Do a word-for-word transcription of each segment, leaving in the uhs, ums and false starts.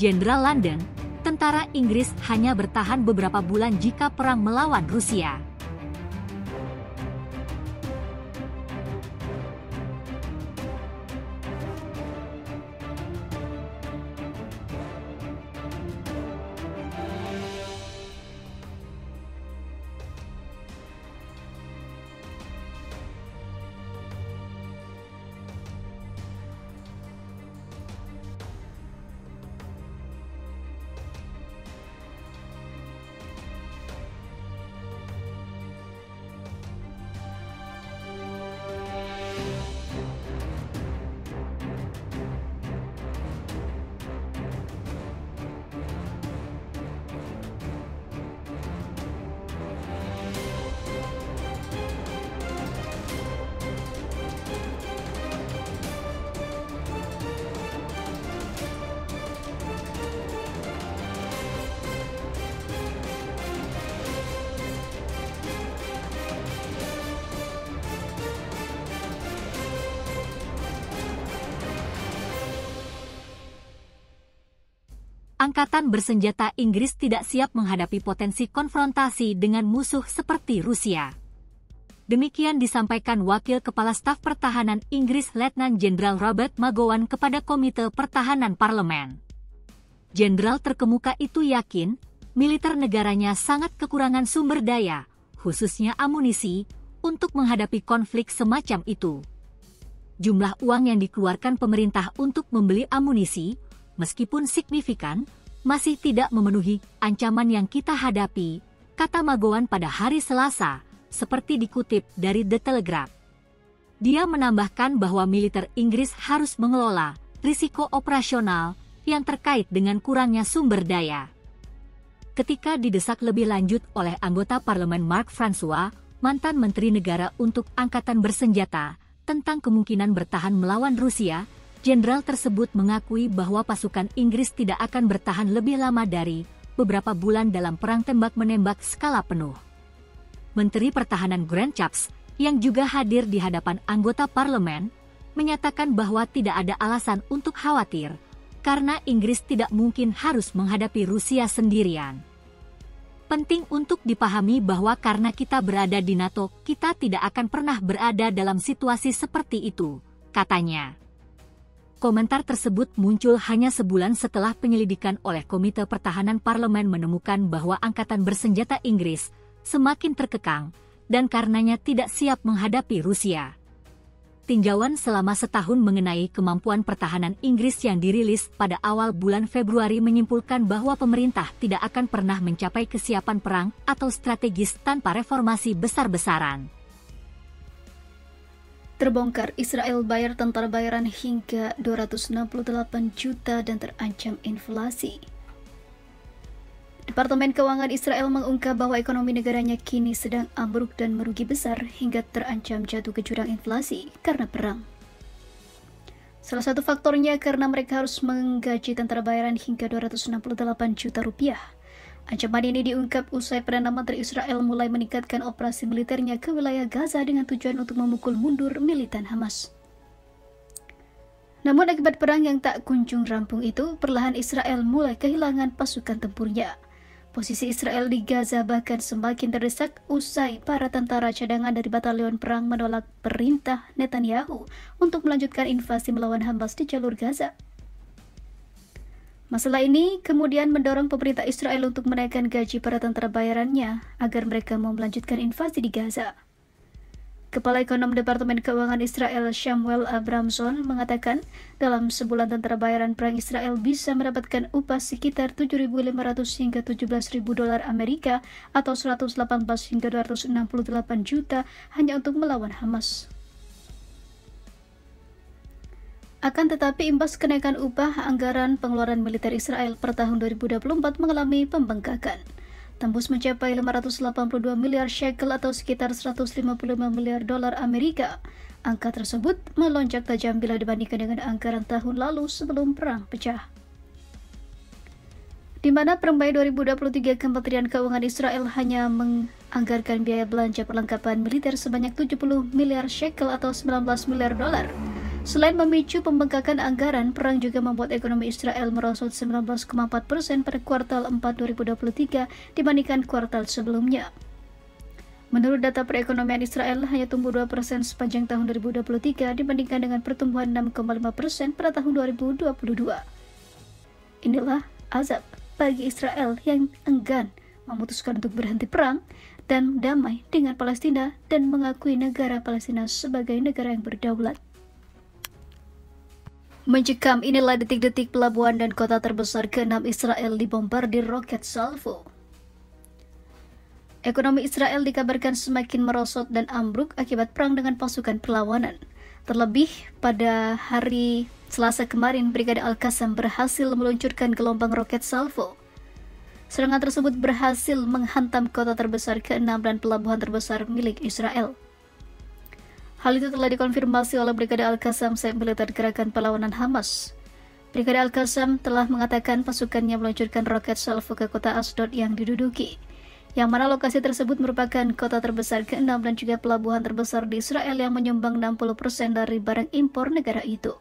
Jenderal London, tentara Inggris hanya bertahan beberapa bulan jika perang melawan Rusia. Angkatan bersenjata Inggris tidak siap menghadapi potensi konfrontasi dengan musuh seperti Rusia. Demikian disampaikan Wakil Kepala Staf Pertahanan Inggris Letnan Jenderal Robert Magowan kepada Komite Pertahanan Parlemen. Jenderal terkemuka itu yakin, militer negaranya sangat kekurangan sumber daya, khususnya amunisi, untuk menghadapi konflik semacam itu. Jumlah uang yang dikeluarkan pemerintah untuk membeli amunisi, meskipun signifikan, masih tidak memenuhi ancaman yang kita hadapi, kata Magowan pada hari Selasa, seperti dikutip dari The Telegraph. Dia menambahkan bahwa militer Inggris harus mengelola risiko operasional yang terkait dengan kurangnya sumber daya. Ketika didesak lebih lanjut oleh anggota parlemen Mark Francois, mantan Menteri Negara untuk Angkatan Bersenjata, tentang kemungkinan bertahan melawan Rusia, jenderal tersebut mengakui bahwa pasukan Inggris tidak akan bertahan lebih lama dari beberapa bulan dalam perang tembak-menembak skala penuh. Menteri Pertahanan Grand Chaps, yang juga hadir di hadapan anggota parlemen, menyatakan bahwa tidak ada alasan untuk khawatir, karena Inggris tidak mungkin harus menghadapi Rusia sendirian. Penting untuk dipahami bahwa karena kita berada di NATO, kita tidak akan pernah berada dalam situasi seperti itu, katanya. Komentar tersebut muncul hanya sebulan setelah penyelidikan oleh Komite Pertahanan Parlemen menemukan bahwa Angkatan Bersenjata Inggris semakin terkekang dan karenanya tidak siap menghadapi Rusia. Tinjauan selama setahun mengenai kemampuan pertahanan Inggris yang dirilis pada awal bulan Februari menyimpulkan bahwa pemerintah tidak akan pernah mencapai kesiapan perang atau strategis tanpa reformasi besar-besaran. Terbongkar Israel bayar tentara bayaran hingga dua ratus enam puluh delapan juta dan terancam inflasi. Departemen Keuangan Israel mengungkap bahwa ekonomi negaranya kini sedang ambruk dan merugi besar hingga terancam jatuh ke jurang inflasi karena perang. Salah satu faktornya karena mereka harus menggaji tentara bayaran hingga dua ratus enam puluh delapan juta rupiah. Ancaman ini diungkap usai Perdana Menteri Israel mulai meningkatkan operasi militernya ke wilayah Gaza dengan tujuan untuk memukul mundur militan Hamas. Namun akibat perang yang tak kunjung rampung itu, perlahan Israel mulai kehilangan pasukan tempurnya. Posisi Israel di Gaza bahkan semakin terdesak usai para tentara cadangan dari batalion perang menolak perintah Netanyahu untuk melanjutkan invasi melawan Hamas di jalur Gaza. Masalah ini kemudian mendorong pemerintah Israel untuk menaikkan gaji para tentara bayarannya agar mereka mau melanjutkan invasi di Gaza. Kepala Ekonom Departemen Keuangan Israel Shmuel Abramson mengatakan dalam sebulan tentara bayaran perang Israel bisa mendapatkan upah sekitar tujuh ribu lima ratus hingga tujuh belas ribu dolar Amerika atau seratus delapan belas hingga dua ratus enam puluh delapan juta hanya untuk melawan Hamas. Akan tetapi imbas kenaikan upah anggaran pengeluaran militer Israel per tahun dua ribu dua puluh empat mengalami pembengkakan. Tembus mencapai lima ratus delapan puluh dua miliar shekel atau sekitar seratus lima puluh lima miliar dolar Amerika. Angka tersebut melonjak tajam bila dibandingkan dengan anggaran tahun lalu sebelum perang pecah. Di mana per Mei dua ribu dua puluh tiga Kementerian Keuangan Israel hanya menganggarkan biaya belanja perlengkapan militer sebanyak tujuh puluh miliar shekel atau sembilan belas miliar dolar. Selain memicu pembengkakan anggaran, perang juga membuat ekonomi Israel merosot sembilan belas koma empat persen pada kuartal empat dua ribu dua puluh tiga dibandingkan kuartal sebelumnya. Menurut data perekonomian Israel, hanya tumbuh dua persen sepanjang tahun dua ribu dua puluh tiga dibandingkan dengan pertumbuhan enam koma lima persen pada tahun dua ribu dua puluh dua. Inilah azab bagi Israel yang enggan memutuskan untuk berhenti perang dan damai dengan Palestina dan mengakui negara Palestina sebagai negara yang berdaulat. Mencekam, inilah detik-detik pelabuhan dan kota terbesar keenam Israel dibombardir roket salvo. Ekonomi Israel dikabarkan semakin merosot dan ambruk akibat perang dengan pasukan perlawanan. Terlebih, pada hari Selasa kemarin, Brigade Al-Qassam berhasil meluncurkan gelombang roket salvo. Serangan tersebut berhasil menghantam kota terbesar keenam dan pelabuhan terbesar milik Israel. Hal itu telah dikonfirmasi oleh Brigade Al-Qassam sayap militer gerakan perlawanan Hamas. Brigade Al-Qassam telah mengatakan pasukannya meluncurkan roket salvo ke kota Ashdod yang diduduki, yang mana lokasi tersebut merupakan kota terbesar keenam dan juga pelabuhan terbesar di Israel yang menyumbang enam puluh persen dari barang impor negara itu.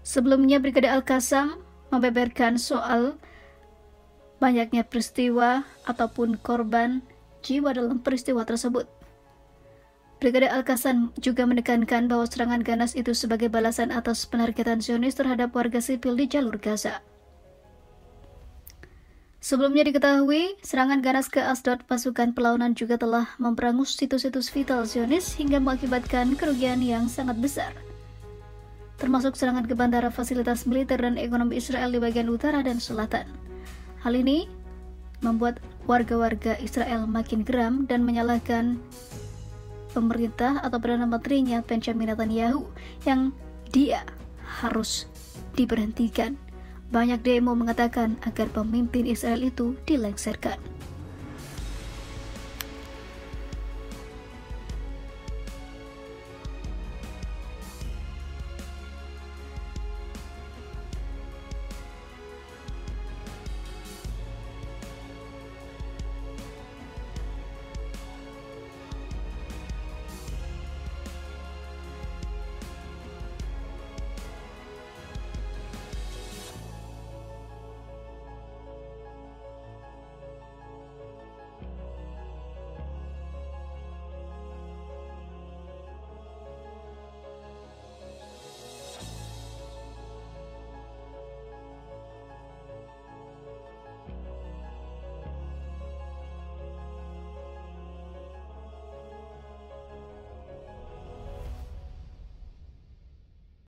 Sebelumnya, Brigade Al-Qassam membeberkan soal banyaknya peristiwa ataupun korban jiwa dalam peristiwa tersebut. Brigade Al-Qassam juga menekankan bahwa serangan ganas itu sebagai balasan atas penargetan Zionis terhadap warga sipil di jalur Gaza. Sebelumnya diketahui, serangan ganas ke Ashdod pasukan perlawanan juga telah memberangus situs-situs vital Zionis hingga mengakibatkan kerugian yang sangat besar, termasuk serangan ke bandara, fasilitas militer, dan ekonomi Israel di bagian utara dan selatan. Hal ini membuat warga-warga Israel makin geram dan menyalahkan pemerintah atau Perdana Menterinya Benjamin Netanyahu yang dia harus diberhentikan. Banyak demo mengatakan agar pemimpin Israel itu dilengsarkan.